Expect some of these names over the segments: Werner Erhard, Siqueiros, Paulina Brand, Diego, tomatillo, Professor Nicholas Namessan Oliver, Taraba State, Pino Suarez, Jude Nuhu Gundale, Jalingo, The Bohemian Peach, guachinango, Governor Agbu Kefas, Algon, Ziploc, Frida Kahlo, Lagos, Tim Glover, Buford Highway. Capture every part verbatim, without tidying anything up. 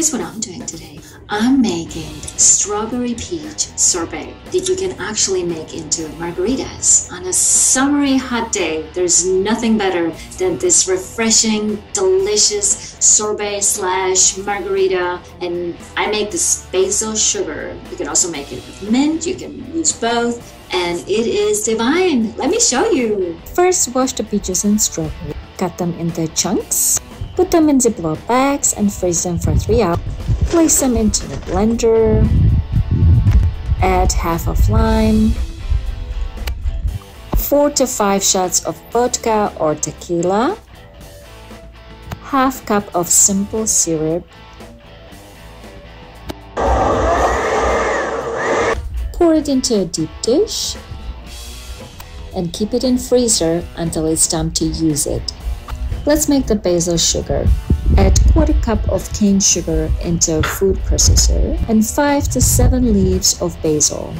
Here's what I'm doing today. I'm making strawberry peach sorbet that you can actually make into margaritas. On a summery hot day, there's nothing better than this refreshing, delicious sorbet slash margarita. And I make this basil sugar. You can also make it with mint, you can use both, and it is divine. Let me show you. First, wash the peaches and strawberry. Cut them into chunks. Put them in Ziploc bags and freeze them for three hours. Place them into the blender. Add half of lime, four to five shots of vodka or tequila, half cup of simple syrup. Pour it into a deep dish and keep it in freezer until it's time to use it. Let's make the basil sugar. Add quarter cup of cane sugar into a food processor and five to seven leaves of basil.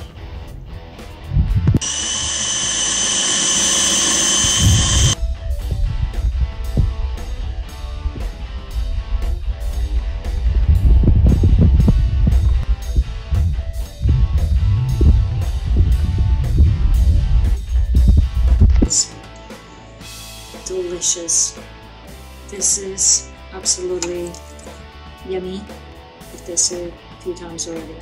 Delicious. This is absolutely yummy. I've tasted it a few times already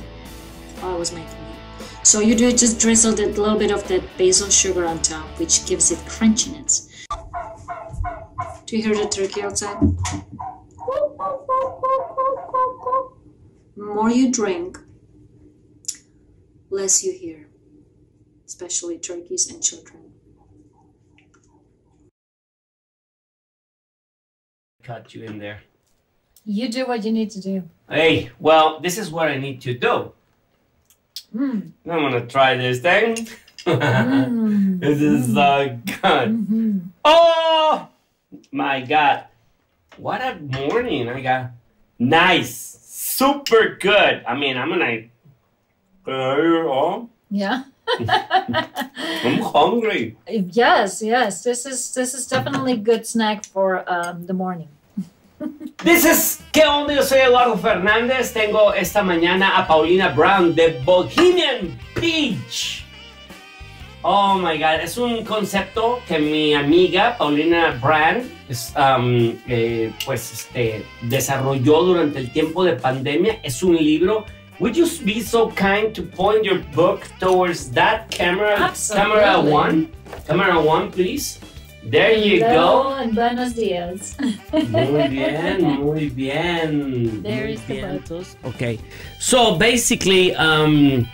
while I was making it. So you do just drizzle that little bit of that basil sugar on top, which gives it crunchiness. Do you hear the turkey outside? The more you drink, less you hear, especially turkeys and children. Cut you in there. You do what you need to do. Hey, well, this is what I need to do. Mm. I'm gonna try this thing. Mm. This is uh, good. Mm -hmm. Oh my God. What a morning I got. Nice. Super good. I mean, I'm gonna... Yeah. I'm hungry. Yes, yes. This is this is definitely a good snack for um, the morning. This es ¿Qué onda? Yo soy Eduardo Fernández. Tengo esta mañana a Paulina Brand de Bohemian Peach. Oh my God, es un concepto que mi amiga Paulina Brand es, um, eh, pues este, desarrolló durante el tiempo de pandemia. Es un libro. Would you be so kind to point your book towards that camera? Absolutely. Camera one? Camera one, please. There you Hello go. And buenos dias. Muy bien, muy bien. There muy is bien. The book. Okay. So basically, um,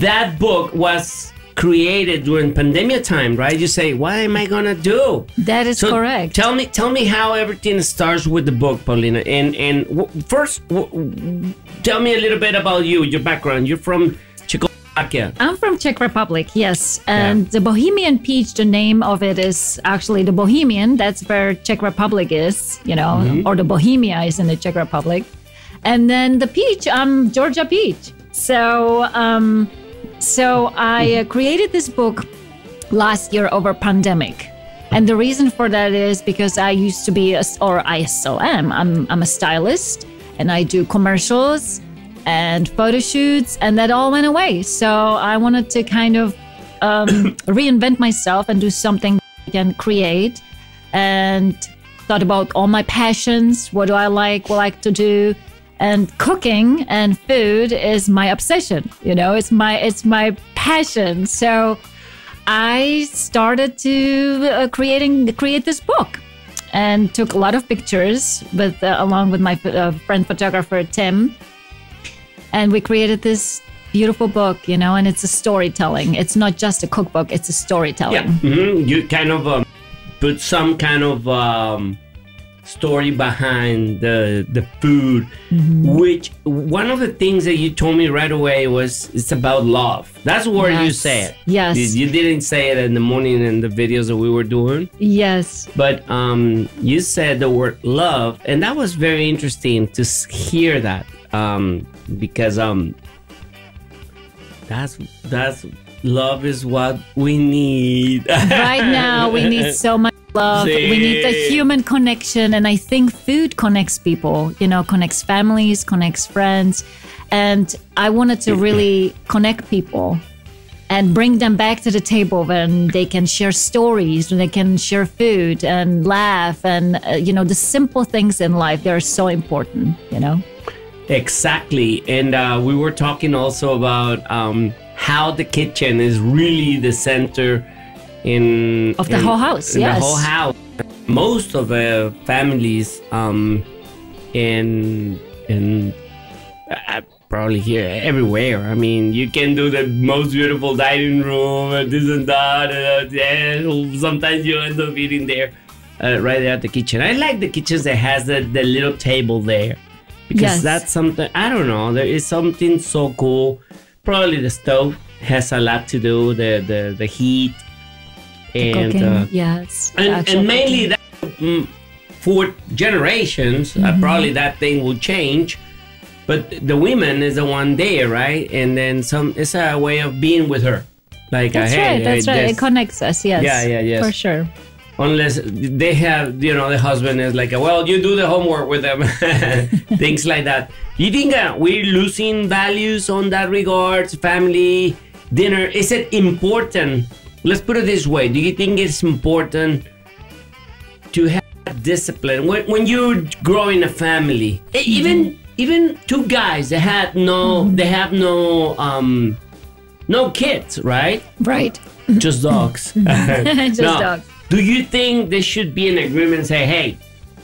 that book was created during pandemic time, right? You say, what am I gonna do? That is so correct. Tell me, tell me how everything starts with the book, Paulina. And and w first, w tell me a little bit about you, your background. You're from Czechoslovakia. I'm from Czech Republic, yes. And yeah. The Bohemian Peach, the name of it is actually the Bohemian. That's where Czech Republic is, you know, mm-hmm. or the Bohemia is in the Czech Republic. And then the peach, I'm Georgia Peach. So. Um, So I uh, created this book last year over pandemic. And the reason for that is because I used to be, a, or I still am, I'm, I'm a stylist and I do commercials and photo shoots, and that all went away. So I wanted to kind of um, reinvent myself and do something I can create, and thought about all my passions. What do I like, what I like to do? And cooking and food is my obsession, you know, it's my it's my passion. So I started to uh, creating create this book and took a lot of pictures with uh, along with my uh, friend photographer Tim, and we created this beautiful book, you know, and it's a storytelling. It's not just a cookbook, it's a storytelling. Yeah. Mm-hmm. You kind of um, put some kind of um story behind the the food, mm-hmm. which one of the things that you told me right away was it's about love. That's where yes. you said. Yes. You, you didn't say it in the morning in the videos that we were doing. Yes. But um, you said the word love, and that was very interesting to hear that, um, because um, that's that's love is what we need right now. We need so much. love. Sí. We need the human connection. And I think food connects people, you know, connects families, connects friends. And I wanted to really connect people and bring them back to the table when they can share stories, when they can share food and laugh. And, uh, you know, the simple things in life, they're so important, you know. Exactly. And uh, we were talking also about um, how the kitchen is really the center in of the in, whole house. In yes. The whole house. Most of the families um, in in uh, probably here everywhere. I mean, you can do the most beautiful dining room and this and that. And, and sometimes you end up eating there, uh, right there at the kitchen. I like the kitchens that has the, the little table there. Because yes. that's something, I don't know, there is something so cool. Probably the stove has a lot to do, the the, the heat. The and cooking, uh, yes. And, and mainly that, mm, for generations, mm-hmm. uh, probably that thing will change. But the women is the one there, right? And then some, it's a way of being with her. Like, that's hey, right, that's I, right. This, it connects us, yes. Yeah, yeah, yes. For sure. Unless they have, you know, the husband is like, well, you do the homework with them, things like that. You think uh, we're losing values on that regards, family, dinner? Is it important? Let's put it this way. Do you think it's important to have discipline? When, when you're growing a family, even even two guys that had no, they have no, um, no kids, right? Right. Just dogs. Just no. dogs. Do you think there should be an agreement, say, hey,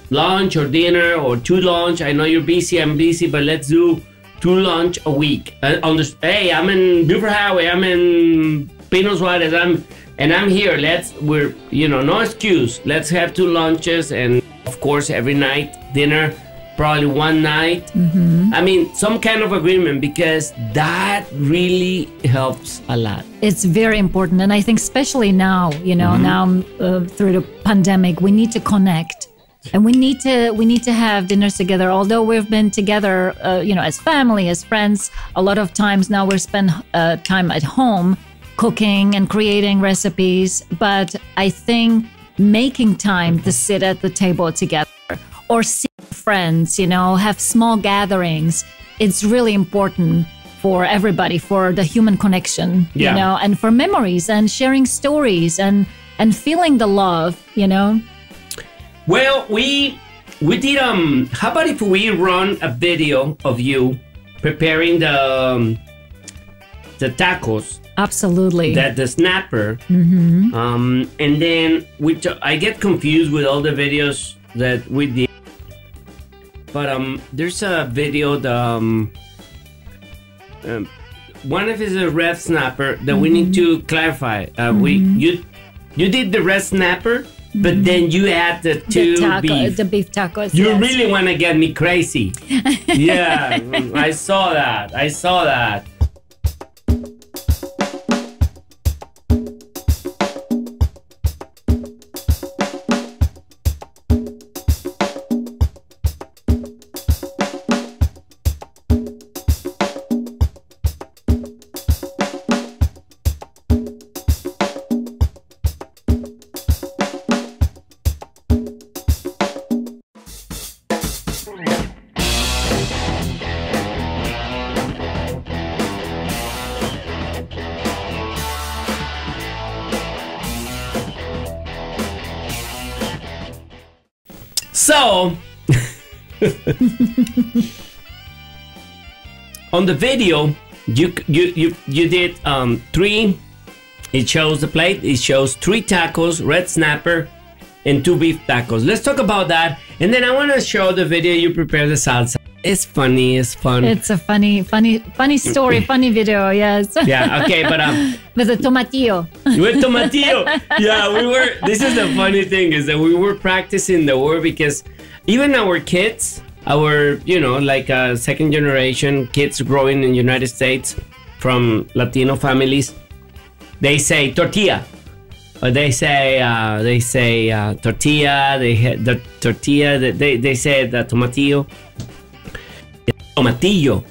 lunch or dinner or two lunch? I know you're busy, I'm busy, but let's do two lunch a week. Uh, on the, hey, I'm in Buford Highway, I'm in Pino Suarez, I'm, and I'm here. Let's, we're, you know, no excuse. Let's have two lunches and, of course, every night, dinner, probably one night. Mm-hmm. I mean, some kind of agreement, because that really helps a lot. It's very important. And I think especially now, you know, mm-hmm. now uh, through the pandemic, we need to connect and we need to we need to have dinners together. Although we've been together, uh, you know, as family, as friends, a lot of times now we spend uh, time at home cooking and creating recipes. But I think making time to sit at the table together or see friends, you know, have small gatherings, it's really important for everybody, for the human connection, yeah. you know, and for memories and sharing stories and and feeling the love, you know. Well, we we did um how about if we run a video of you preparing the um, the tacos? Absolutely. That the snapper. Mm-hmm. Um and then we I get confused with all the videos that we did. But um, there's a video, the, um, um, one of his a red snapper that mm-hmm. we need to clarify. Uh, mm-hmm. We you you did the red snapper, mm-hmm. but then you add the two the taco, beef. The beef tacos. You yes. really want to get me crazy. Yeah, I saw that. I saw that. So, on the video, you you you you did um, three. It shows the plate. It shows three tacos, red snapper, and two beef tacos. Let's talk about that, and then I want to show the video you prepare the salsa. It's funny. It's fun. It's a funny, funny, funny story, funny video. Yes. Yeah. Okay, but um. With a tomatillo. With tomatillo. Yeah, we were. This is the funny thing is that we were practicing the word because even our kids, our you know like uh, second generation kids growing in the United States from Latino families, they say tortilla, or they say uh, they say uh, tortilla. They the tortilla. They they say the tomatillo. Tomatillo.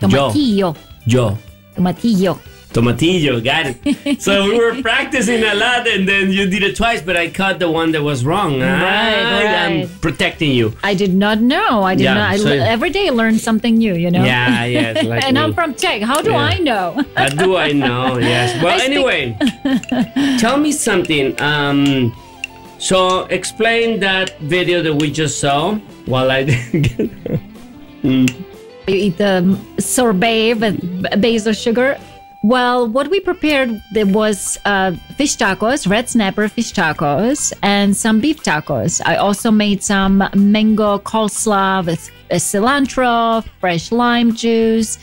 Tomatillo. Yo. Yo. Tomatillo. Tomatillo, got it. So we were practicing a lot, and then you did it twice, but I caught the one that was wrong. Right, ah, right. I'm protecting you. I did not know. I did yeah, not. I, so every day I learn something new, you know? Yeah, yes. Like and me. I'm from Czech. How do yeah. I know? How do I know? Yes. Well, I anyway, tell me something. Um, so explain that video that we just saw while I didn't get it. Mm. You eat the sorbet with basil sugar. Well, what we prepared there was uh, fish tacos, red snapper fish tacos, and some beef tacos. I also made some mango coleslaw with uh, cilantro, fresh lime juice,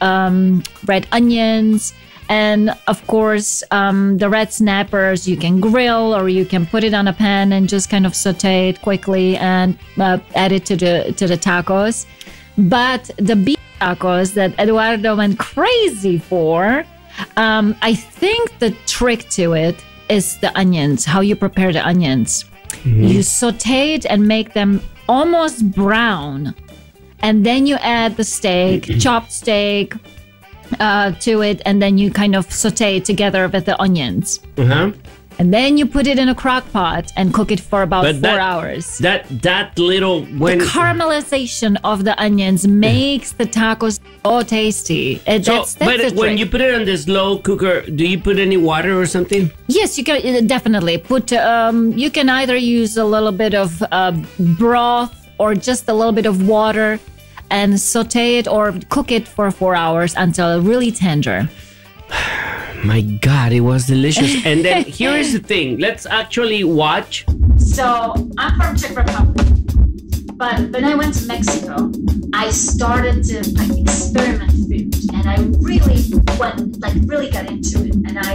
um, red onions, and of course, um, the red snappers you can grill or you can put it on a pan and just kind of saute it quickly and uh, add it to the, to the tacos. But the beef tacos that Eduardo went crazy for, um, I think the trick to it is the onions, how you prepare the onions. Mm-hmm. You saute it and make them almost brown. And then you add the steak, mm-hmm. chopped steak uh, to it. And then you kind of saute it together with the onions. Uh-huh. And then you put it in a crock pot and cook it for about but four that, hours. That that little... When the caramelization of the onions makes the tacos so tasty. It, so, that's, that's but when trick. You put it on the slow cooker, do you put any water or something? Yes, you can definitely put... Um, you can either use a little bit of uh, broth or just a little bit of water and saute it or cook it for four hours until really tender. My God, it was delicious. And then here is the thing. Let's actually watch. So I'm from Czech Republic, but when I went to Mexico, I started to like experiment food, and I really went, like really got into it. And I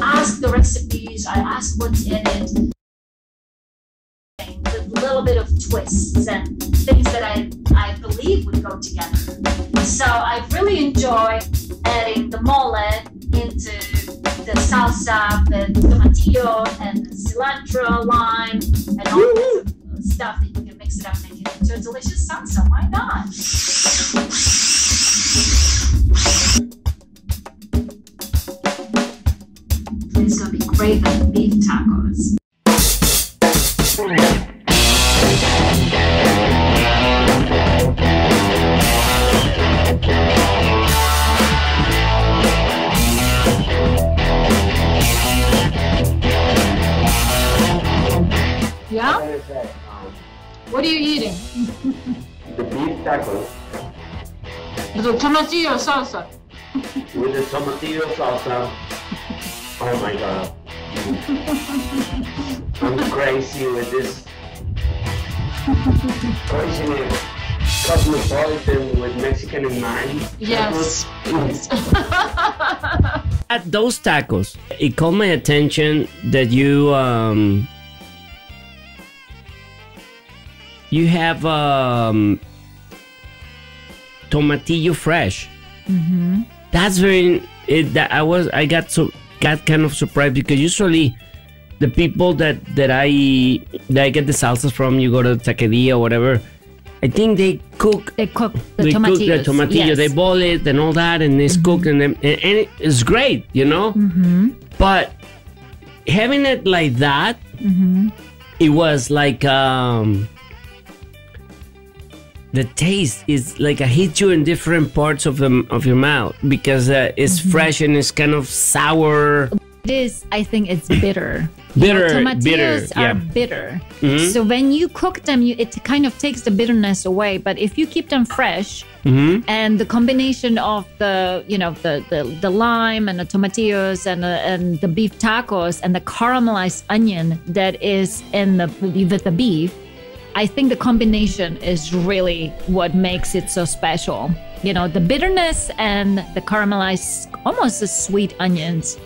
asked the recipes, I asked what's in it, with a little bit of twists and things that I, I believe would go together. So I really enjoy adding the mole into the salsa, the tomatillo, and the cilantro, lime, and all this stuff that you can mix it up and make it into a delicious salsa. Why not? It's gonna be great with beef tacos. Yeah? What are you eating? The beef tacos. The tomatillo salsa. With the tomatillo salsa. Oh my God. I'm crazy with this. Crazy with cosmopolitan with Mexican in mind. Yes. At those tacos, it caught my attention that you... Um, You have um, tomatillo fresh. Mm-hmm. That's very. It, that I was. I got so got kind of surprised because usually the people that that I that I get the salsas from, you go to taqueria or whatever. I think they cook. They cook the they tomatillos. Cook the tomatillo. Yes. They boil it and all that, and it's mm-hmm. cooked, and and it, it's great, you know. Mm-hmm. But having it like that, mm-hmm. it was like. Um, The taste is like I hit you in different parts of the of your mouth because uh, it's mm-hmm. fresh and it's kind of sour. It is. I think it's bitter. bitter. You know, tomatillos bitter, yeah. are bitter. Mm-hmm. So when you cook them, you, it kind of takes the bitterness away. But if you keep them fresh mm-hmm. and the combination of the you know the the, the lime and the tomatillos and the, and the beef tacos and the caramelized onion that is in the with the beef. I think the combination is really what makes it so special. You know, the bitterness and the caramelized, almost the sweet onions.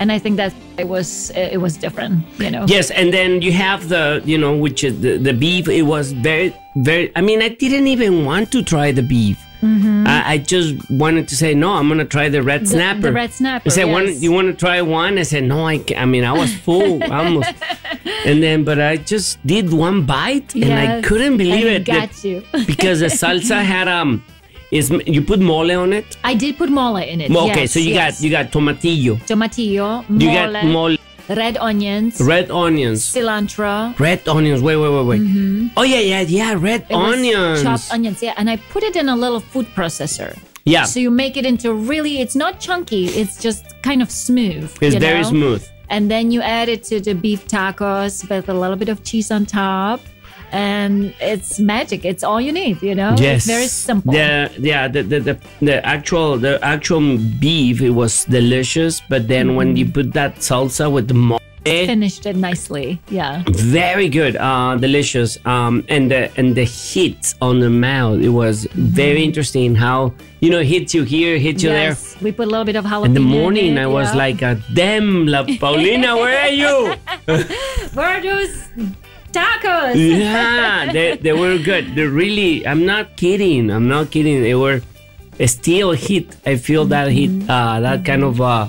And I think that it was it was different, you know. Yes, and then you have the, you know, which is the, the beef. It was very, very, I mean, I didn't even want to try the beef. Mm-hmm. I, I just wanted to say, no, I'm going to try the red snapper. The, the red snapper, I said, yes. You want to try one? I said, no, I can't. I mean, I was full almost. And then, but I just did one bite and yes. I couldn't believe I it. Got that, you. Because the salsa had, um, Is you put mole on it? I did put mole in it. Okay, yes, so you yes. got you got tomatillo. Tomatillo, mole. You got mole. Red onions. Red onions. Cilantro. Red onions. Wait, wait, wait, wait. Mm-hmm. Oh yeah, yeah, yeah. Red it onions. Chopped onions. Yeah, and I put it in a little food processor. Yeah. So you make it into really. It's not chunky. It's just kind of smooth. It's you know? very smooth. And then you add it to the beef tacos with a little bit of cheese on top. And it's magic. It's all you need, you know. Yes, it's very simple. The, yeah, the, the the the actual the actual beef, it was delicious. But then mm. when you put that salsa with the mole, finished it nicely. Yeah, very good. Uh, delicious. Um, and the and the hit on the mouth, it was mm. very interesting. How you know hits you here, hits you yes. there. We put a little bit of jalapeno. In the morning, in it, I was know? like, "Damn, La Paulina, where are you? Where are those tacos?" Yeah, they, they were good. They really, I'm not kidding. I'm not kidding. They were still hit. I feel mm-hmm. that hit, uh, that mm-hmm. kind of uh,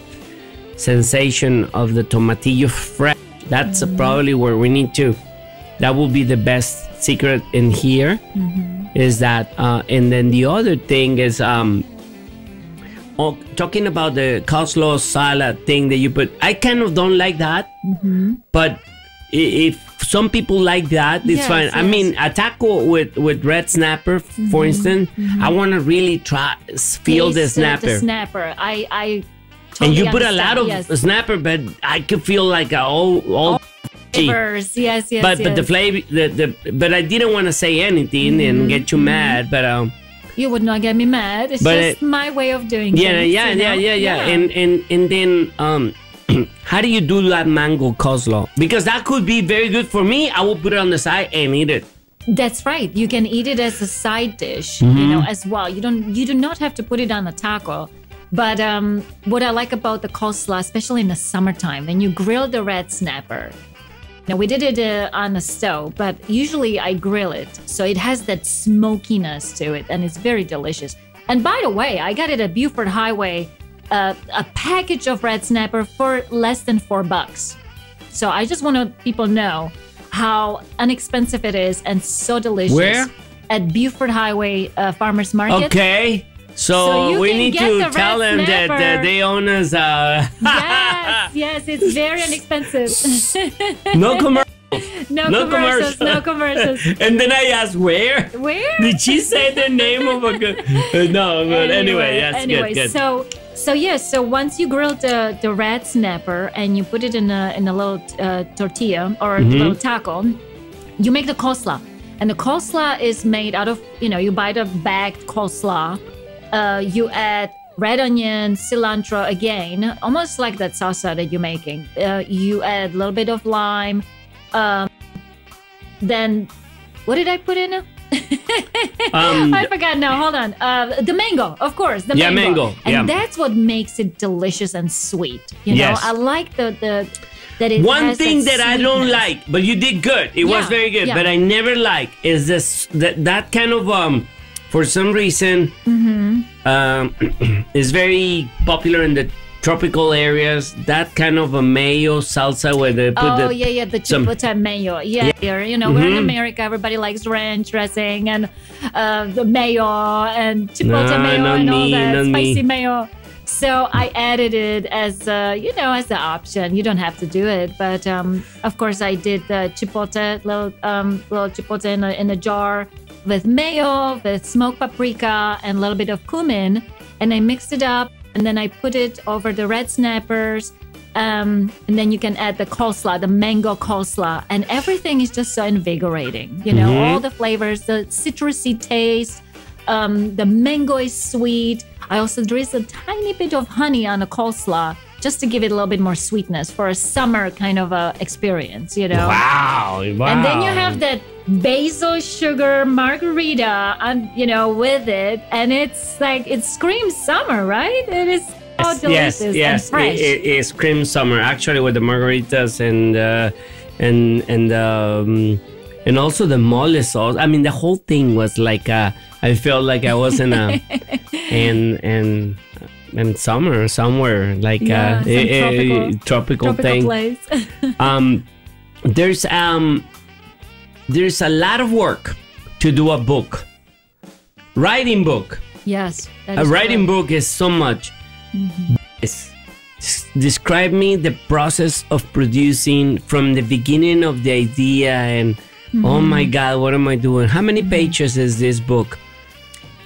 sensation of the tomatillo fresh. That's mm-hmm. probably where we need to. That will be the best secret in here. Mm-hmm. Is that, uh, and then the other thing is, um, oh, talking about the coleslaw salad thing that you put. I kind of don't like that, mm-hmm. but if some people like that, it's yes, fine. Yes. I mean, a taco with, with red snapper, mm-hmm. for instance, mm-hmm. I want to really try, feel Taste the snapper. The snapper. I, I totally And you put a lot of yes. snapper, but I could feel like a all, all, all flavors. Yes, yes, but, yes. But the flavor, the, the, but I didn't want to say anything mm-hmm. and get you mad, but... Um, you would not get me mad. It's but just it, my way of doing yeah, things. Yeah, yeah, yeah, yeah, yeah, yeah. And, and, and then... Um, how do you do that mango coleslaw? Because that could be very good for me. I will put it on the side and eat it. That's right. You can eat it as a side dish, mm-hmm. you know, as well. You don't. You do not have to put it on a taco. But um, what I like about the coleslaw, especially in the summertime, when you grill the red snapper. Now we did it uh, on a stove, but usually I grill it, so it has that smokiness to it, and it's very delicious. And by the way, I got it at Buford Highway. Uh, a package of red snapper for less than four bucks. So I just want to people know how inexpensive it is and so delicious. Where? At Buford Highway uh, Farmers Market. Okay. So, so we need to tell them snapper. that uh, they own us. Uh... yes, yes, it's very inexpensive. No commercial. No, no commercials, commercial. no commercials. And then I asked, where? Where? Did she say the name of a good... Uh, no, but anyway, anyway, yes, anyway, good, good. So, so yes, yeah, so once you grill the, the red snapper and you put it in a, in a little uh, tortilla or mm-hmm. a little taco, you make the coleslaw. And the coleslaw is made out of, you know, you buy the bagged coleslaw. Uh, you add red onion, cilantro again, almost like that salsa that you're making. Uh, you add a little bit of lime. Um, then what did I put in? um, I forgot now. Hold on. Uh, the mango, of course. The yeah, mango. mango. And yeah. that's what makes it delicious and sweet. You yes. know, I like the, the that it One has thing that, that I don't like, but you did good. It yeah, was very good, yeah. but I never like is this that that kind of um for some reason mm-hmm. um is very popular in the tropical areas, that kind of a mayo salsa where they put oh, the... Oh, yeah, yeah, the chipotle mayo. Yeah, yeah. you know, mm-hmm. we're in America. Everybody likes ranch dressing and uh, the mayo and chipotle no, mayo and me, all that spicy me. mayo. So I added it as, uh, you know, as an option. You don't have to do it. But, um, of course, I did the chipotle, little, um, little chipotle in a, in a jar with mayo, with smoked paprika, and a little bit of cumin. And I mixed it up. And then I put it over the red snappers. Um, and then you can add the coleslaw, the mango coleslaw. And everything is just so invigorating. You know, mm-hmm. all the flavors, the citrusy taste. Um, the mango is sweet. I also drizzle a tiny bit of honey on the coleslaw just to give it a little bit more sweetness for a summer kind of a experience, you know. Wow, wow. And then you have that basil sugar margarita, and you know, with it, and it's like it screams summer, right? It is so yes, delicious yes, yes. and fresh. It, it, it screams summer, actually, with the margaritas and uh, and and um, and also the mole sauce. I mean, the whole thing was like a, I felt like I was in a and and. And summer, somewhere like yeah, uh, a, a tropical, tropical thing. Place. um, there's um, there's a lot of work to do a book, writing book. Yes. A writing correct. book is so much. Mm-hmm. Yes. Describe me the process of producing from the beginning of the idea and, mm-hmm. oh my God, what am I doing? How many pages is this book?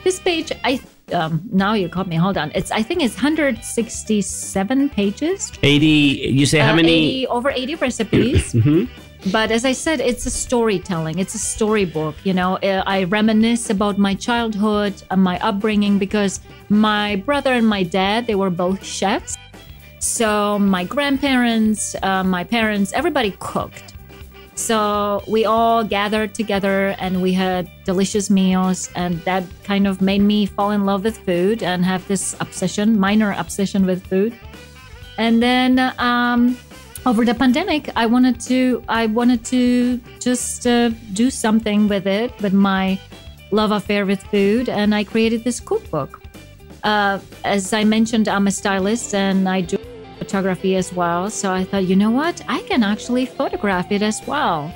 This page, I um, now you caught me. Hold on. It's I think it's one hundred sixty-seven pages. eighty. You say uh, how many? eighty, over eighty recipes. Mm-hmm. But as I said, it's a storytelling. It's a storybook. You know, I reminisce about my childhood and my upbringing because my brother and my dad, they were both chefs. So my grandparents, uh, my parents, everybody cooked. So we all gathered together and we had delicious meals. And that kind of made me fall in love with food and have this obsession, minor obsession with food. And then... Um, Over the pandemic, I wanted to I wanted to just uh, do something with it, with my love affair with food. And I created this cookbook. Uh, as I mentioned, I'm a stylist and I do photography as well. So I thought, you know what? I can actually photograph it as well.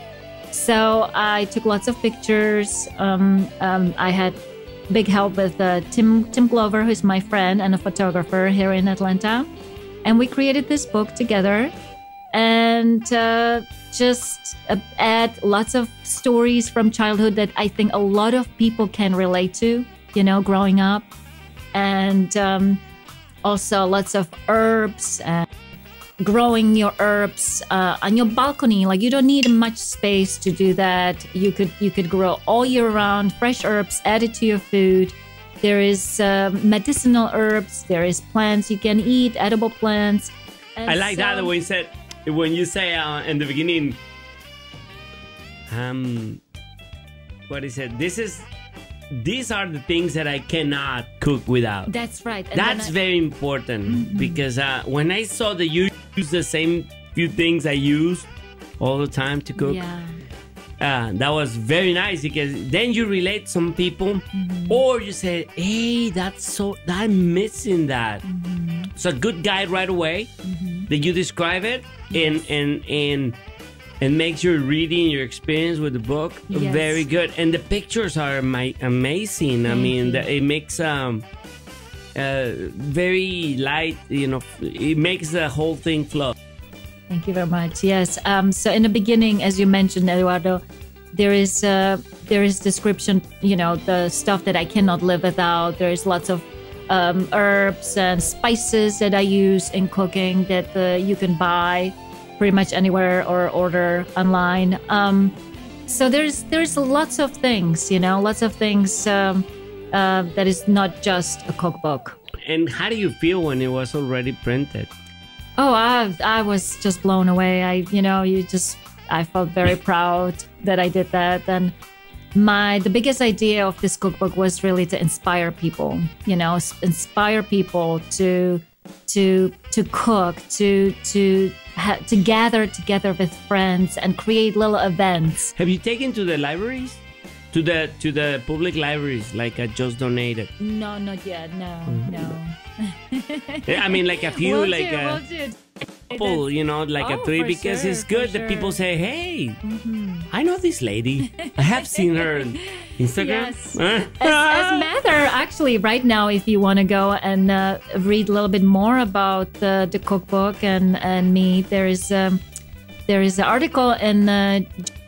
So I took lots of pictures. Um, um, I had big help with uh, Tim, Tim Glover, who's my friend and a photographer here in Atlanta. And we created this book together. And uh, just uh, add lots of stories from childhood that I think a lot of people can relate to, you know, growing up. And um, also lots of herbs, and growing your herbs uh, on your balcony. Like you don't need much space to do that. You could, you could grow all year round, fresh herbs added to your food. There is uh, medicinal herbs. There is plants you can eat, edible plants. And I like so, that the way you said. When you say uh, in the beginning, um, what is it? This is, these are the things that I cannot cook without. That's right. And That's I, very important mm-hmm. because uh, when I saw that you use the same few things I use all the time to cook, yeah. uh, that was very nice because then you relate some people mm-hmm. or you say, hey, that's so, I'm missing that. Mm-hmm. So good guide right away mm-hmm. that you describe it. And, and and and makes your reading, your experience with the book yes. very good. And the pictures are my, amazing. Mm-hmm. I mean, the, it makes um uh, very light, you know, it makes the whole thing flow. Thank you very much. Yes. Um. So in the beginning, as you mentioned, Eduardo, there is uh, there is description, you know, the stuff that I cannot live without. There is lots of Um, herbs and spices that I use in cooking that uh, you can buy pretty much anywhere or order online. Um, so there's there's lots of things, you know, lots of things um, uh, that is not just a cookbook. And how do you feel when it was already printed? Oh, I I was just blown away. I you know you just I felt very proud that I did that and. My the biggest idea of this cookbook was really to inspire people, you know, inspire people to to to cook, to to ha to gather together with friends and create little events. Have you taken to the libraries, to the to the public libraries, like I just donated? No, not yet. No, mm-hmm. no. I mean, like a few, we'll like do, a we'll couple, you know, like oh, a three, because sure, it's good that sure. people say, hey. Mm-hmm. I know this lady. I have seen her on Instagram. Yes. as, as matter, actually, right now, if you want to go and uh, read a little bit more about uh, the cookbook and, and me, there is um, there is an article in uh,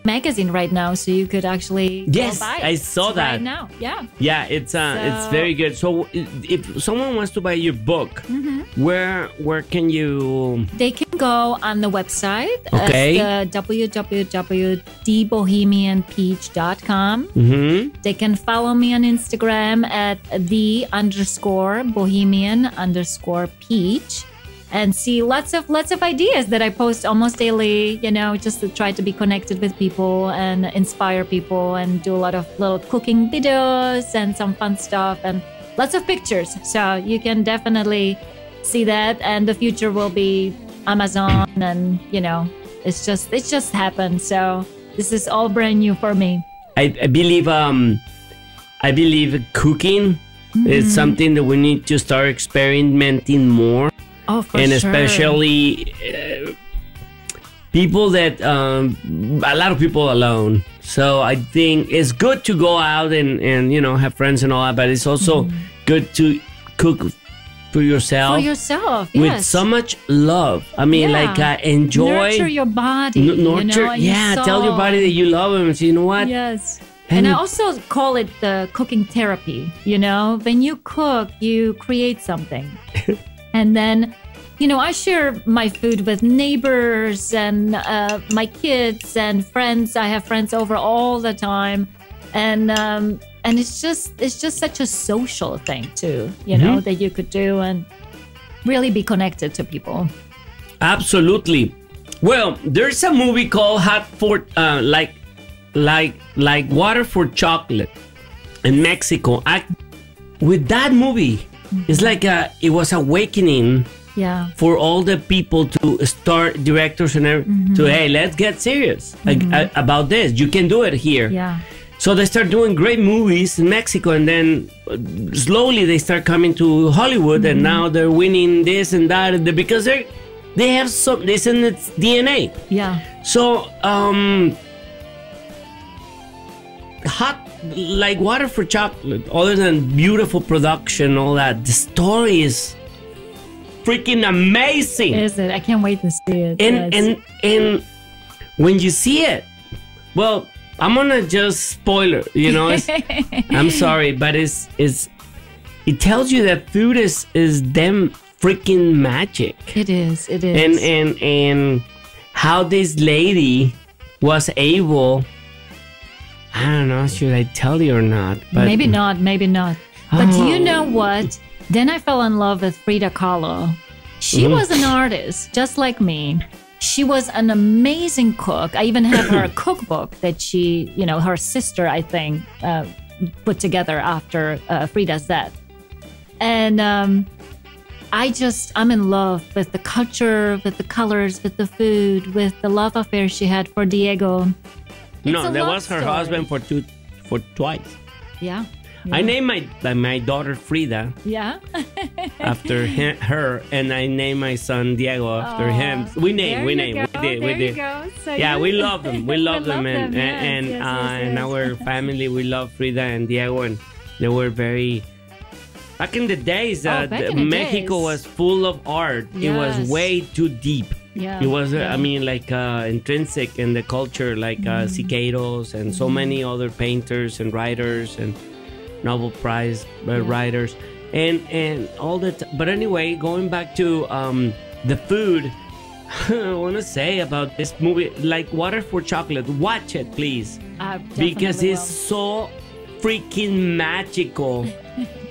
magazine right now, so you could actually yes, go buy it I saw that right now. Yeah, yeah, it's uh, so, it's very good. So if someone wants to buy your book, mm-hmm. where where can you? They can go on the website. Okay. Uh, w w w dot the bohemian peach dot com. Mm-hmm. They can follow me on Instagram at the underscore bohemian underscore peach. And see lots of lots of ideas that I post almost daily, you know, just to try to be connected with people and inspire people and do a lot of little cooking videos and some fun stuff and lots of pictures. So you can definitely see that. And the future will be Amazon and, you know, it's just it's just happened. So this is all brand new for me. I, I believe um, I believe cooking mm-hmm. is something that we need to start experimenting more. Oh, for and sure. especially uh, people that um, a lot of people alone. So I think it's good to go out and, and you know have friends and all that, but it's also mm-hmm. good to cook for yourself. For yourself, yes. With so much love. I mean, yeah. like, uh, enjoy. Nurture your body. N nurture, you know, yeah. You tell your body that you love them. So you know what? Yes. And, and I also call it the cooking therapy. You know, when you cook, you create something. And then, you know, I share my food with neighbors and uh, my kids and friends. I have friends over all the time. And um, and it's just it's just such a social thing, too, you know, mm-hmm. that you could do and really be connected to people. Absolutely. Well, there's a movie called Hot for uh, like like like Water for Chocolate in Mexico. I, with that movie, it's like a, it was awakening yeah. for all the people to start directors and mm-hmm. to, hey, let's get serious mm-hmm. like, uh, about this. You can do it here. Yeah. So they start doing great movies in Mexico, and then slowly they start coming to Hollywood, mm-hmm. and now they're winning this and that because they they have some this in its D N A. Yeah. So um, hot. Like Water for Chocolate, other than beautiful production, all that, the story is freaking amazing. Is it? I can't wait to see it. And yes. and and when you see it, well, I'm gonna just spoiler, you know. It's, I'm sorry, but it's it's it tells you that food is is damn freaking magic. It is. It is. And and and how this lady was able. I don't know, should I tell you or not? But maybe not, maybe not. But oh. you know what? Then I fell in love with Frida Kahlo. She mm. was an artist, just like me. She was an amazing cook. I even have her cookbook that she, you know, her sister, I think, uh, put together after uh, Frida's death. And um, I just, I'm in love with the culture, with the colors, with the food, with the love affair she had for Diego. It's no, that was her story. Husband for two, for twice. Yeah, yeah. I named my my daughter Frida. Yeah. after him, her, and I named my son Diego after oh, him. We named, we named, go. we did, there we did. So yeah, you... we love them. We love them, and them, yes. and yes, uh, yes, yes. in our family, we love Frida and Diego, and they were very. Back in the days, oh, uh, the, the Mexico days. was full of art. Yes. It was way too deep. Yeah, it was, yeah. I mean, like uh, intrinsic in the culture, like mm-hmm. uh, Siqueiros and mm-hmm. so many other painters and writers and Nobel Prize uh, yeah. writers and and all that. But anyway, going back to um, the food, I want to say about this movie, like Water for Chocolate, watch it, please, uh, because it's will. so freaking magical.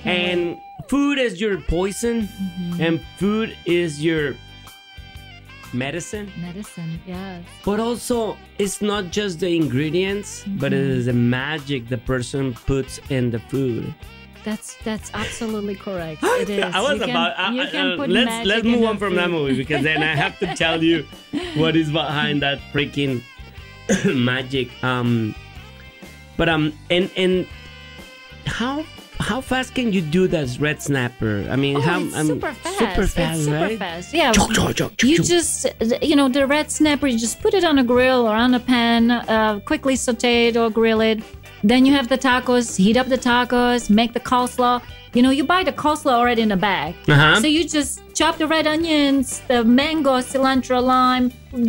And food is your poison, mm-hmm. and food is your medicine medicine yes, but also it's not just the ingredients, mm-hmm. but it is the magic the person puts in the food. That's that's absolutely correct. It is. I was you about can, I, you I, can put let's let's move on from food. That movie, because then I have to tell you what is behind that freaking magic. um but um and and how How fast can you do that red snapper? I mean, oh, how it's super I'm, fast. Super fast, it's super right? fast. Yeah. Chow, chow, chow, chow, you chow. just, you know, the red snapper, you just put it on a grill or on a pan, uh, quickly saute it or grill it. Then you have the tacos, heat up the tacos, make the coleslaw. You know, you buy the coleslaw already in a bag. Uh-huh. So you just chop the red onions, the mango, cilantro, lime,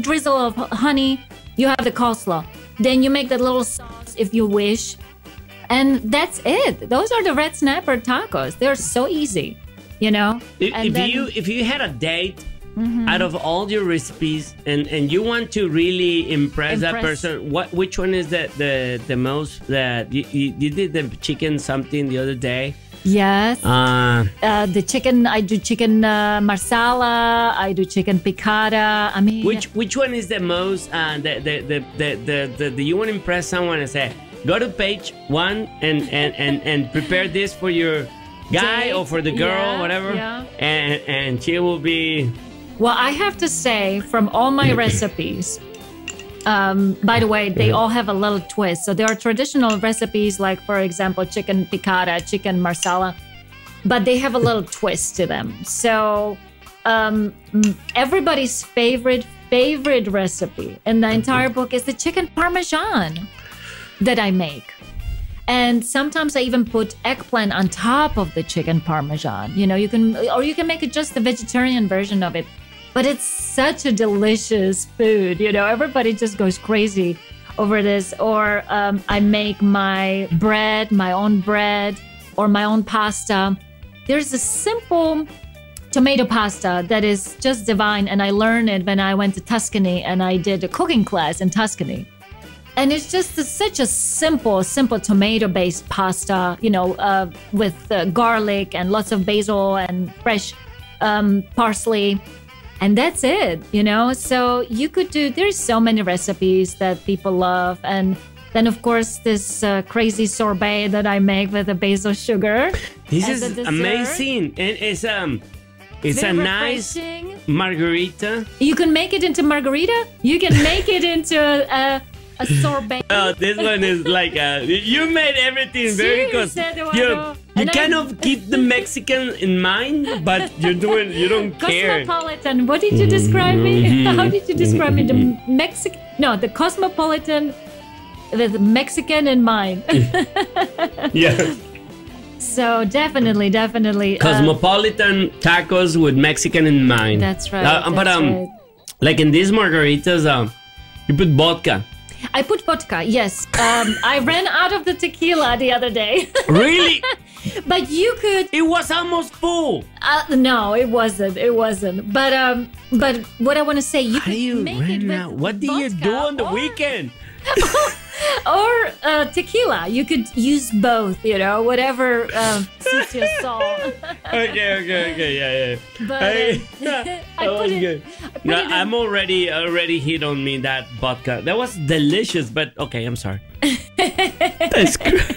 drizzle of honey. You have the coleslaw. Then you make that little sauce if you wish. And that's it. Those are the red snapper tacos. They're so easy, you know. If, and if then, you if you had a date, mm-hmm. out of all your recipes, and, and you want to really impress, impress that person, what which one is the the, the most that you, you, you did the chicken something the other day? Yes. Uh, uh, the chicken. I do chicken uh, marsala. I do chicken piccata. I mean, which which one is the most uh, the, the, the, the, the, the, the you want to impress someone and say, go to page one and, and, and, and prepare this for your guy Date. or for the girl, yeah, whatever. Yeah. And, and she will be... Well, I have to say, from all my recipes, um, by the way, they all have a little twist. So there are traditional recipes like, for example, chicken piccata, chicken marsala, but they have a little twist to them. So um, everybody's favorite, favorite recipe in the entire book is the chicken parmesan that I make. And sometimes I even put eggplant on top of the chicken parmesan. You know, you can, or you can make it just the vegetarian version of it. But it's such a delicious food. You know, everybody just goes crazy over this. Or um, I make my bread, my own bread, or my own pasta. There's a simple tomato pasta that is just divine. And I learned it when I went to Tuscany and I did a cooking class in Tuscany. And it's just a, such a simple, simple tomato-based pasta, you know, uh, with uh, garlic and lots of basil and fresh um, parsley. And that's it, you know? So you could do, there's so many recipes that people love. And then, of course, this uh, crazy sorbet that I make with the basil sugar. This is amazing. And it's um. It's a nice margarita. You can make it into margarita. You can make it into a, a sorbet. Oh, this one is like a, you made everything very good. You, you kind I, of keep the Mexican in mind, but you're doing, you don't care. Cosmopolitan. What did you describe mm-hmm. me? How did you describe mm-hmm. me? The Mexican? No, the cosmopolitan, the Mexican in mind. Yeah. So definitely, definitely. Cosmopolitan um, tacos with Mexican in mind. That's right. Uh, that's but um, right. like in these margaritas, um, you put vodka. I put vodka, yes. Um, I ran out of the tequila the other day. Really? But you could. It was almost full. Uh, no, it wasn't. It wasn't. But um, but what I want to say, you How could you make it with out? What do you do on the or... weekend? Or uh, tequila. You could use both, you know, whatever uh, suits your soul. Okay, okay, okay, yeah, yeah. But I, yeah, I put it, good. I put no, it in. I'm already already hit on me that vodka. That was delicious, but okay, I'm sorry. That's great.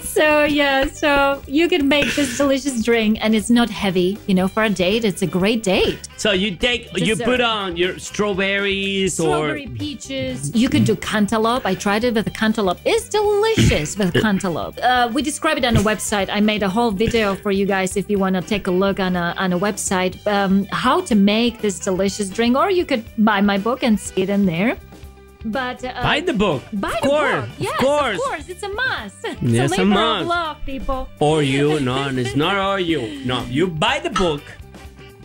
So yeah, so you can make this delicious drink, and it's not heavy. You know, for a date, it's a great date. So you take, Dessert. you put on your strawberries Strawberry or peaches. You could do cantaloupe. I tried it with the cantaloupe. It's delicious with cantaloupe. Uh, we describe it on a website. I made a whole video for you guys if you want to take a look on a on a website um, how to make this delicious drink, or you could buy my book and see it in there. But uh, buy the book. Buy of the course, book. Yes, of course. Of course. It's a must. It's yes, a labor a of love, people. Or you. No, it's not or you. No, you buy the book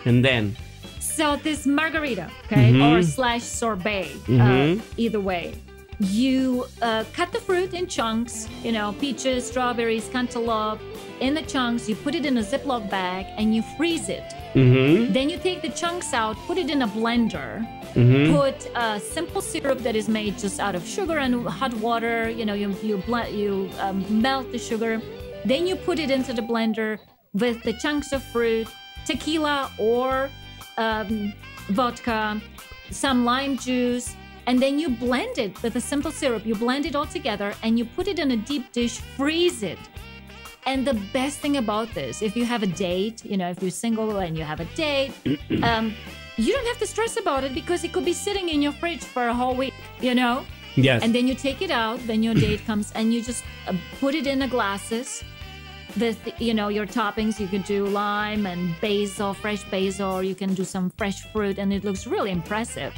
and then. So this margarita, okay, mm-hmm. or slash sorbet, mm-hmm. uh, either way. You uh, cut the fruit in chunks, you know, peaches, strawberries, cantaloupe, in the chunks. You put it in a Ziploc bag and you freeze it. Mm-hmm. Then you take the chunks out, put it in a blender. Mm-hmm. Put uh, simple syrup that is made just out of sugar and hot water. You know, you you, you um, melt the sugar. Then you put it into the blender with the chunks of fruit, tequila or um, vodka, some lime juice. And then you blend it with a simple syrup. You blend it all together and you put it in a deep dish, freeze it. And the best thing about this, if you have a date, you know, if you're single and you have a date, um, you don't have to stress about it because it could be sitting in your fridge for a whole week, you know? Yes. And then you take it out, then your date comes and you just uh, put it in the glasses with, you know, your toppings. You can do lime and basil, fresh basil, or you can do some fresh fruit and it looks really impressive.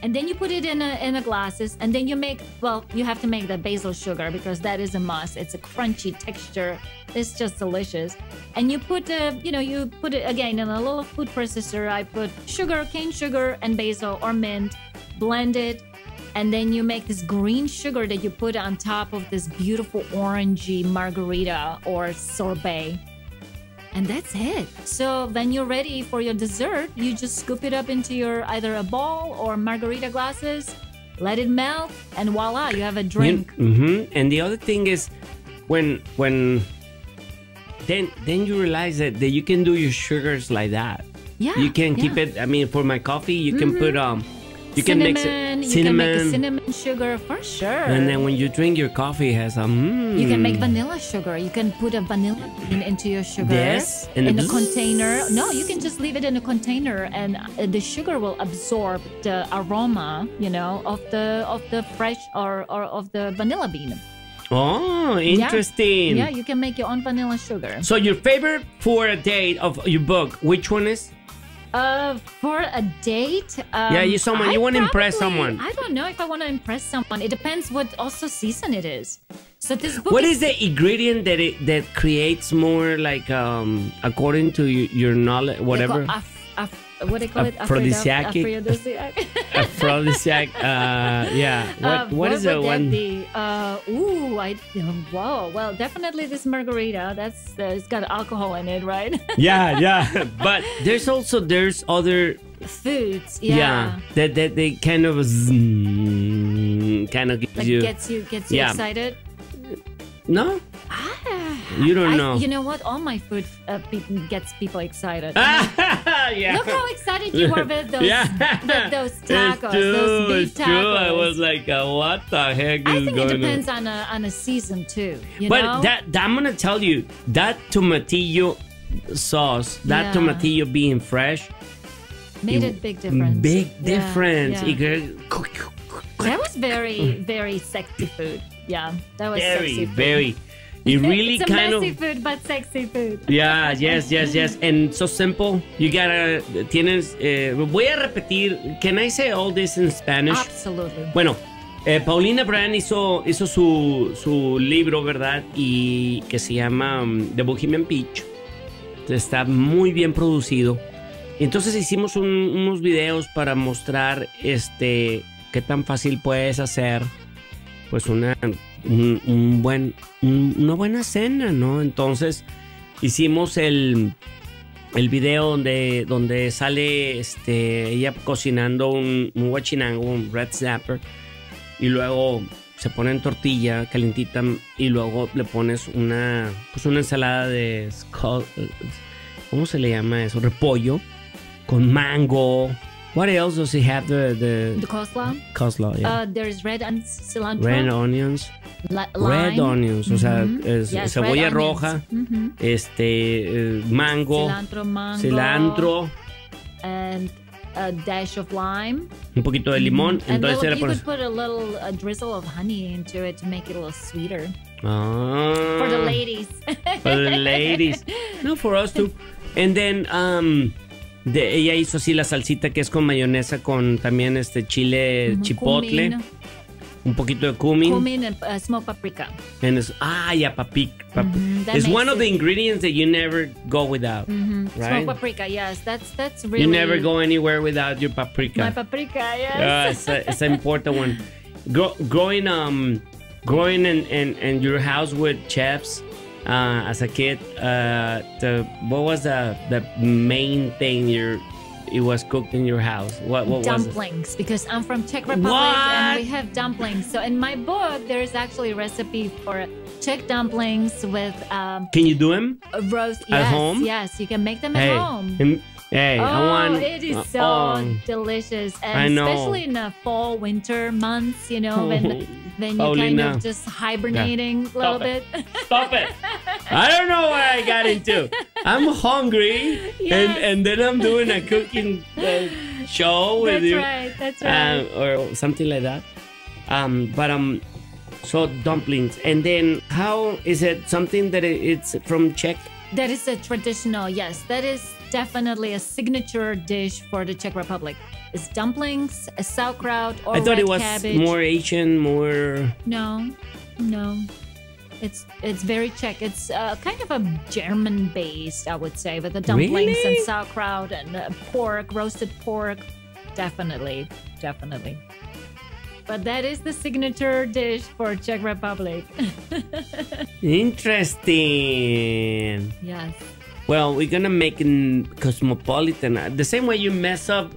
And then you put it in a, in a glasses and then you make, well, you have to make the basil sugar because that is a must. It's a crunchy texture. It's just delicious. And you put, uh, you know, you put it again in a little food processor. I put sugar, cane sugar and basil or mint, blend it. And then you make this green sugar that you put on top of this beautiful orangey margarita or sorbet. And that's it. So when you're ready for your dessert, you just scoop it up into your either a bowl or margarita glasses, let it melt, and voila, you have a drink. Mm-hmm. And the other thing is, when when then then you realize that, that you can do your sugars like that. Yeah. You can keep yeah. it. I mean, for my coffee, you mm-hmm. can put um, you cinnamon, can mix it, cinnamon. You can make cinnamon sugar for sure. And then when you drink your coffee, it has a mmm. You can make vanilla sugar. You can put a vanilla bean into your sugar. Yes. In, in a, a container. No, you can just leave it in a container, and the sugar will absorb the aroma, you know, of the of the fresh or or of the vanilla bean. Oh, interesting. Yeah, yeah, you can make your own vanilla sugar. So your favorite for a date of your book, which one is? Uh, for a date? Um, yeah, you someone you want to impress someone. I don't know if I want to impress someone. It depends what also season it is. So this book. What is, is the ingredient that it, that creates more like um according to your, your knowledge, whatever? What do they call it? Aphrodisiac. Aphrodisiac. Uh, yeah. What, uh, what, what is the one? Be? Uh, ooh, I. Whoa. Well, definitely this margarita. That's uh, it's got alcohol in it, right? Yeah, yeah. But there's also there's other foods. Yeah. yeah that that they kind of zzz, kind of gives like you gets you gets you yeah. excited. No. Ah, you don't I, know. You know what? All my food uh, pe gets people excited. Ah, yeah. Look how excited you were with those, yeah. with those tacos, true, those beef tacos. True. I was like, uh, what the heck I is going on? I think it depends on? on a on a season too. You but know? that I'm gonna tell you that tomatillo sauce, that yeah. tomatillo being fresh, made it, a big difference. Big difference. Yeah, yeah. That was very very sexy food. Yeah, that was very, sexy food. very. It really it's a kind messy of food, but sexy food. Yeah, yes, yes, yes, and so simple. You gotta tienes. Eh, voy a repetir. Can I say all this in Spanish? Absolutely. Bueno, eh, Paulina Brand hizo hizo su su libro, verdad, y que se llama um, The Bohemian Peach. Está muy bien producido. Entonces hicimos un, unos videos para mostrar este qué tan fácil puedes hacer. Pues una un, un buen un, una buena cena, ¿no? Entonces hicimos el el video donde donde sale este ella cocinando un un guachinango, un red snapper, y luego se pone en tortilla calentita y luego le pones una pues una ensalada de ¿cómo se le llama eso? Repollo con mango. What else does he have? The the, the coleslaw. Coleslaw, yeah. Uh, there's red and cilantro. Red onions. La lime. Red onions. Mm-hmm. O sea, es, yes, cebolla roja. Mm-hmm. Este uh, mango. Cilantro, mango. Cilantro. And a dash of lime. Un poquito de limón. Mm-hmm. Entonces and you could put a little a drizzle of honey into it to make it a little sweeter. Ah. For the ladies. For the ladies. No, for us too. And then um. De, ella hizo así la salsita que es con mayonesa con también este chile mm-hmm. chipotle, cumin. Un poquito de cumin, cumin and uh, smoked paprika. And it's, ah, yeah, papi, papi. Mm-hmm. It's one it. of the ingredients that you never go without, mm-hmm. right? Smoked paprika, yes, that's that's really. You never go anywhere without your paprika. My paprika, yes. Uh, it's, a, it's an important one. Gro growing um, growing in, in in your house with chefs. Uh, as a kid, uh, the, what was the the main thing your it was cooked in your house? What, what dumplings, was it? Because I'm from Czech Republic what? and we have dumplings. So in my book, there is actually a recipe for Czech dumplings with. Um, can you do them? Roast yes, at home? Yes, you can make them hey. at home. In Hey, oh, I want, it is so oh, delicious, and I know. especially in the fall, winter months. You know, when then you're oh, kind Lina. of just hibernating yeah. a little it. bit. Stop it! I don't know what I got into. I'm hungry, yes. and and then I'm doing a cooking uh, show with that's you. That's right. That's right. Um, or something like that. Um, but um, so dumplings, and then how is it something that it's from Czech? That is a traditional. Yes, that is. Definitely a signature dish for the Czech Republic. It's dumplings, a sauerkraut, or I thought red it was cabbage. more Asian, more. No, no, it's it's very Czech. It's uh, kind of a German-based, I would say, with the dumplings really? and sauerkraut and uh, pork, roasted pork. Definitely, definitely. But that is the signature dish for Czech Republic. Interesting. Yes. Well, we're gonna make it cosmopolitan. The same way you mess up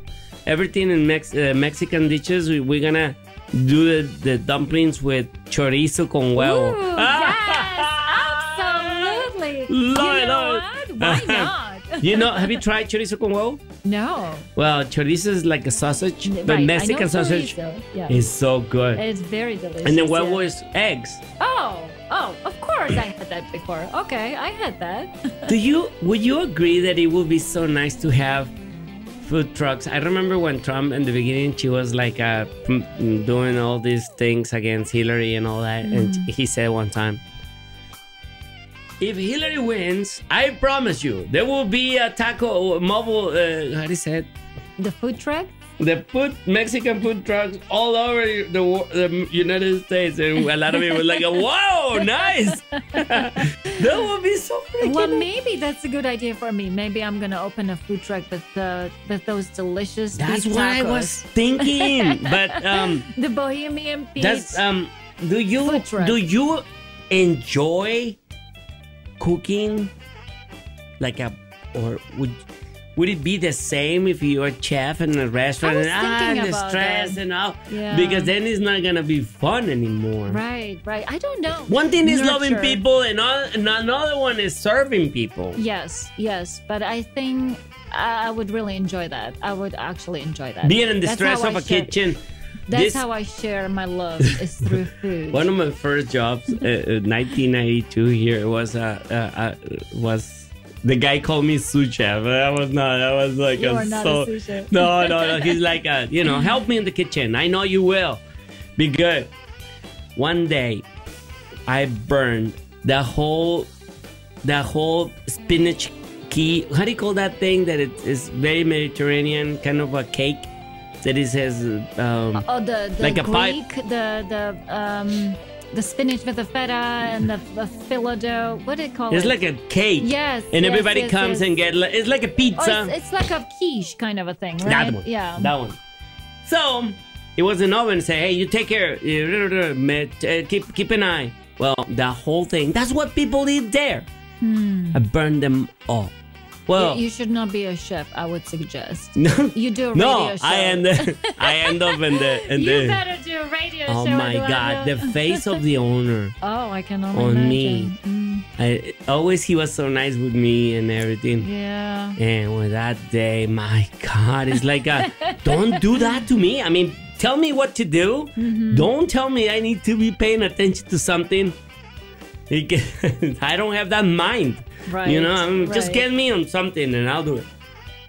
everything in Mex uh, Mexican dishes, we, we're gonna do the, the dumplings with chorizo con huevo. Ooh, yes, absolutely. Love you know it. What? Why not? You know, have you tried chorizo con huevo? No. Well, chorizo is like a sausage, right. but Mexican sausage yeah. is so good. It's very delicious. And the huevo yeah. is eggs. Oh. Oh, of course I had that before. Okay, I had that. Do you, would you agree that it would be so nice to have food trucks? I remember when Trump in the beginning, she was like uh, doing all these things against Hillary and all that. Mm. And he said one time, if Hillary wins, I promise you, there will be a taco mobile, uh, how do you say it? The food truck? They put Mexican food trucks all over the, the United States, and a lot of people were like, "Wow, nice!" That would be so freaking. Well, maybe that's a good idea for me. Maybe I'm gonna open a food truck with the with those delicious. That's what tacos. I was thinking. But um, the Bohemian Peach. That's, um, do you do you enjoy cooking? Like a, or would. Would it be the same if you're a chef in a restaurant and ah, the stress that. and all? Yeah. Because then it's not going to be fun anymore. Right, right. I don't know. One thing is Nurture. loving people and, all, and another one is serving people. Yes, yes. But I think I would really enjoy that. I would actually enjoy that. Being in the That's stress of I a share. kitchen. That's this... how I share my love is through food. One of my first jobs uh, in nineteen ninety-two here was uh, uh, uh, was... The guy called me sous chef. I was not. I was like, you I'm not so. A sous chef. No, no, no. He's like, a, you know, help me in the kitchen. I know you will. Be good. One day, I burned the whole, the whole spinach key. How do you call that thing that it is very Mediterranean, kind of a cake that it says, um, oh, the, the like Greek, a pipe. The the um. The spinach with the feta and the, the phyllo. What do you call it? It's like a cake. Yes. And yes, everybody yes, comes yes. and get. Like, it's like a pizza. Oh, it's, it's like a quiche kind of a thing, right? That one. Yeah. That one. So it was an oven. Say, hey, you take care. Keep keep an eye. Well, the whole thing. That's what people eat there. Hmm. I burned them all. Well, you should not be a chef. I would suggest. No, you do a radio no, show. No, I end. I end up in the. In you the, better do a radio oh show. Oh my God, the face of the owner. Oh, I can only on imagine. me. Mm. I always he was so nice with me and everything. Yeah. And with that day, my God, it's like, a, don't do that to me. I mean, tell me what to do. Mm-hmm. Don't tell me I need to be paying attention to something. I don't have that mind. Right, you know, I'm, right. just get me on something and I'll do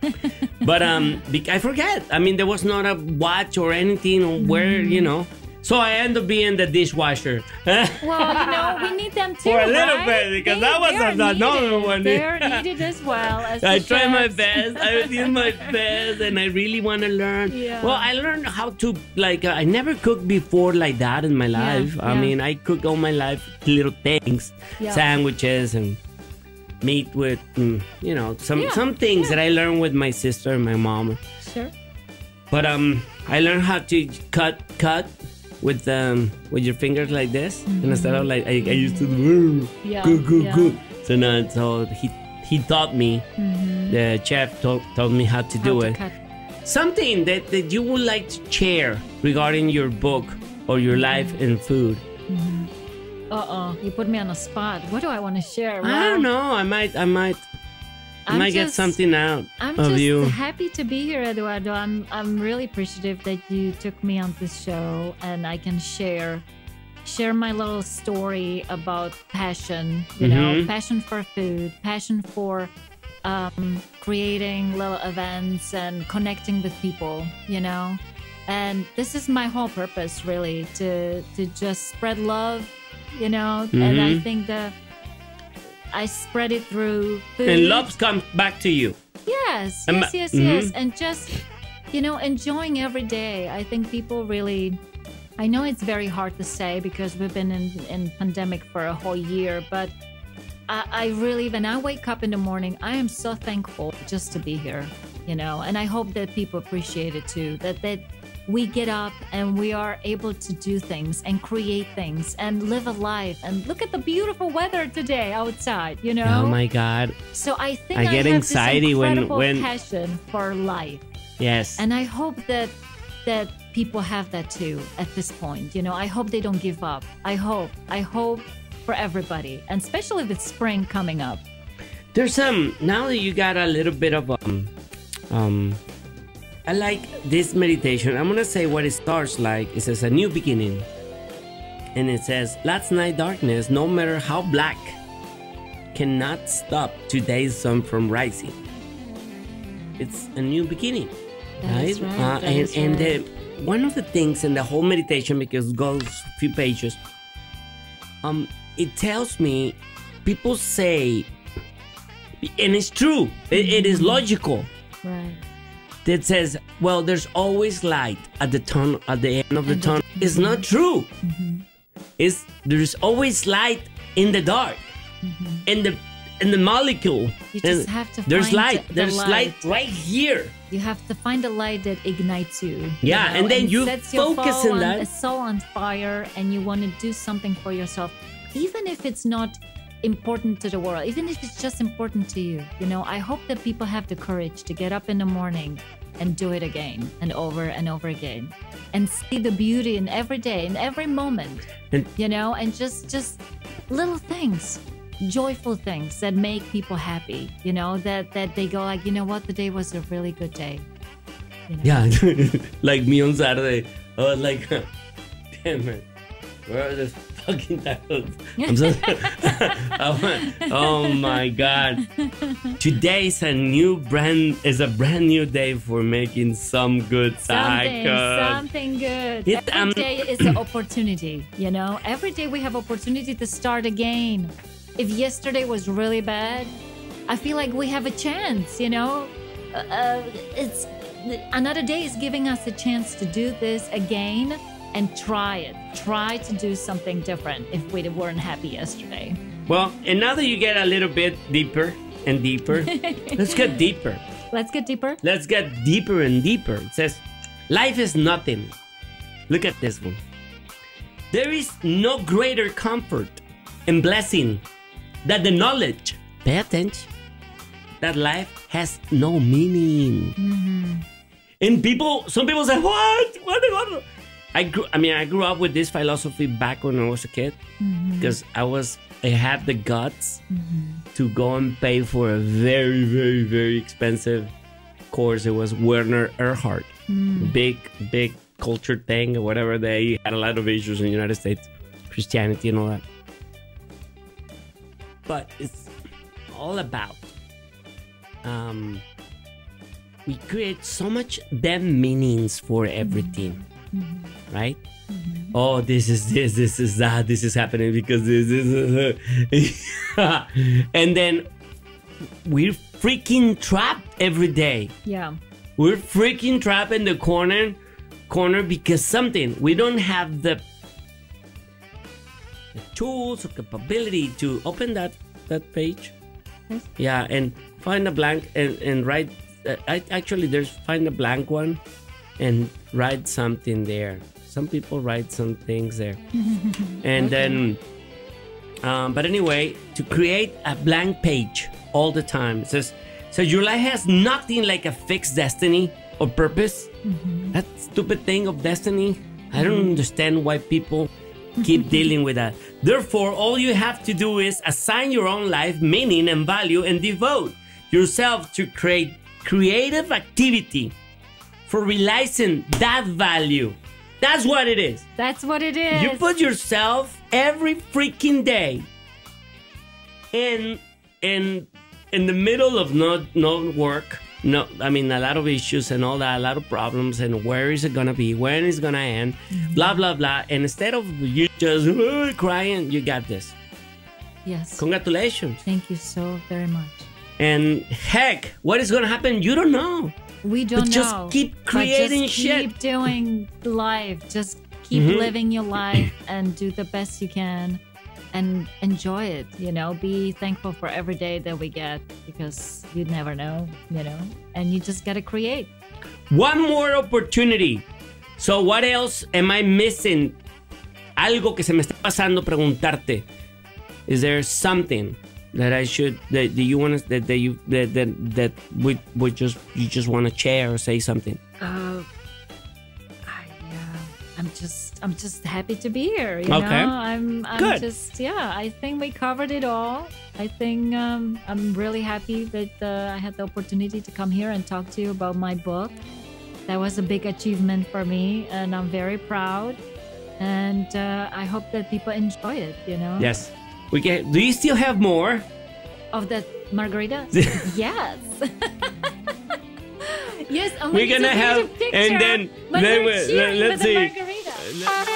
it. But um, I forget. I mean, there was not a watch or anything or where, mm. you know. So I end up being the dishwasher. Well, you know, we need them too, For a little right? bit, because they, that was another one. They're needed as well as I try chefs. my best. I do my best, and I really want to learn. Yeah. Well, I learned how to, like, uh, I never cooked before like that in my life. Yeah, I yeah. mean, I cooked all my life little things, yeah. sandwiches and... meet with, you know, some yeah, some things yeah. that I learned with my sister and my mom. Sure. But um, I learned how to cut cut with um with your fingers like this, mm-hmm. and instead of like I, I used to do, yeah, go go yeah. go. So now, so he he taught me. Mm-hmm. The chef told told me how to how do to it. Cut. Something that that you would like to share regarding your book or your mm-hmm. life in food. Mm-hmm. Uh-oh, you put me on a spot. What do I want to share? Wow. I don't know. I might, I might, I I'm might just, get something out I'm of you. I'm just happy to be here, Eduardo. I'm, I'm really appreciative that you took me on this show and I can share, share my little story about passion, you mm-hmm. know, passion for food, passion for um, creating little events and connecting with people, you know. And this is my whole purpose, really, to, to just spread love. You know, mm-hmm. and I think that I spread it through food. And love comes back to you. Yes, yes, yes, mm-hmm. yes. And just, you know, enjoying every day. I think people really, I know it's very hard to say because we've been in, in pandemic for a whole year, but I, I really, when I wake up in the morning, I am so thankful just to be here, you know, and I hope that people appreciate it too, that they we get up and we are able to do things and create things and live a life. And look at the beautiful weather today outside, you know? Oh, my God. So I think I, I get have anxiety this incredible when, when... passion for life. Yes. And I hope that that people have that, too, at this point. You know, I hope they don't give up. I hope. I hope for everybody, and especially with spring coming up. There's some... Now that you got a little bit of... um. um I like this meditation. I'm going to say what it starts like. It says a new beginning. And it says, last night darkness, no matter how black, cannot stop today's sun from rising. It's a new beginning. That right? right. Uh, and right. and the, one of the things in the whole meditation, because it goes a few pages, um, it tells me, people say, and it's true, it, it is logical. Right. that says, well, there's always light at the tunnel, at the end of the tunnel, is not true. Mm-hmm. It's, there's always light in the dark, mm-hmm. in the in the molecule. You just have to there's find light. The there's light. There's light right here. You have to find a light that ignites you. Yeah, you know, and then and you sets focus your on, that. soul on fire, and you want to do something for yourself, even if it's not important to the world, even if it's just important to you. You know, I hope that people have the courage to get up in the morning and do it again and over and over again, and see the beauty in every day, in every moment, and, you know, and just just little things, joyful things that make people happy, you know, that that they go like, you know what, today was a really good day, you know? Yeah. Like me on Saturday, I was like, damn it, where are the fucking titles? I'm so oh my god. Today is a new brand is a brand new day for making some good something, titles. Something good. It, every um, day is an opportunity, you know? Every day we have opportunity to start again. If yesterday was really bad, I feel like we have a chance, you know? Uh, it's another day is giving us a chance to do this again. And try it. Try to do something different if we weren't happy yesterday. Well, and now that you get a little bit deeper and deeper, let's get deeper. Let's get deeper? Let's get deeper and deeper. It says, life is nothing. Look at this one. There is no greater comfort and blessing than the knowledge, pay attention, that life has no meaning. Mm-hmm. And people, some people say, what? What? What? I grew, I mean, I grew up with this philosophy back when I was a kid, because mm-hmm. I was, I had the guts mm-hmm. to go and pay for a very, very, very expensive course. It was Werner Erhard, mm. big, big culture thing or whatever. They had a lot of issues in the United States, Christianity and all that. But it's all about, um, we create so much damn meanings for everything. Mm-hmm. Mm-hmm. Right? Mm-hmm. Oh, this is this, this is that, this is happening because this is. Uh, and then we're freaking trapped every day. Yeah. We're freaking trapped in the corner, corner because something, we don't have the, the tools or capability to open that, that page. Yes. Yeah, and find a blank and, and write. Uh, I, actually, there's find a blank one and write something there. Some people write some things there. And okay. then, um, but anyway, to create a blank page all the time. It says, so your life has nothing like a fixed destiny or purpose. Mm-hmm. That stupid thing of destiny. Mm-hmm. I don't understand why people keep dealing with that. Therefore, all you have to do is assign your own life meaning and value and devote yourself to create creative activity. For realizing that value. That's what it is. That's what it is. You put yourself every freaking day in in in the middle of no no work. No, I mean a lot of issues and all that, a lot of problems, and where is it gonna be? When is it gonna end? Mm-hmm. Blah blah blah. And instead of you just uh, crying, you got this. Yes. Congratulations. Thank you so very much. And heck, what is gonna happen? You don't know. We don't but just know. Just keep creating just shit. Keep doing life. Just keep mm-hmm. living your life and do the best you can and enjoy it. You know, be thankful for every day that we get because you never know, you know, and you just got to create. One more opportunity. So what else am I missing? Algo que se me está pasando preguntarte. Is there something that I should that, that you want to that, that you that that, that we, we just you just want to share or say something? Uh, I, uh, I'm just I'm just happy to be here. You okay. know, I'm I'm Good. just yeah. I think we covered it all. I think um, I'm really happy that uh, I had the opportunity to come here and talk to you about my book. That was a big achievement for me, and I'm very proud. And uh, I hope that people enjoy it. You know. Yes. We get, do you still have more? Of the margarita? Yes. Yes, I'm going to have a picture. And then, then we, let's see. Margarita.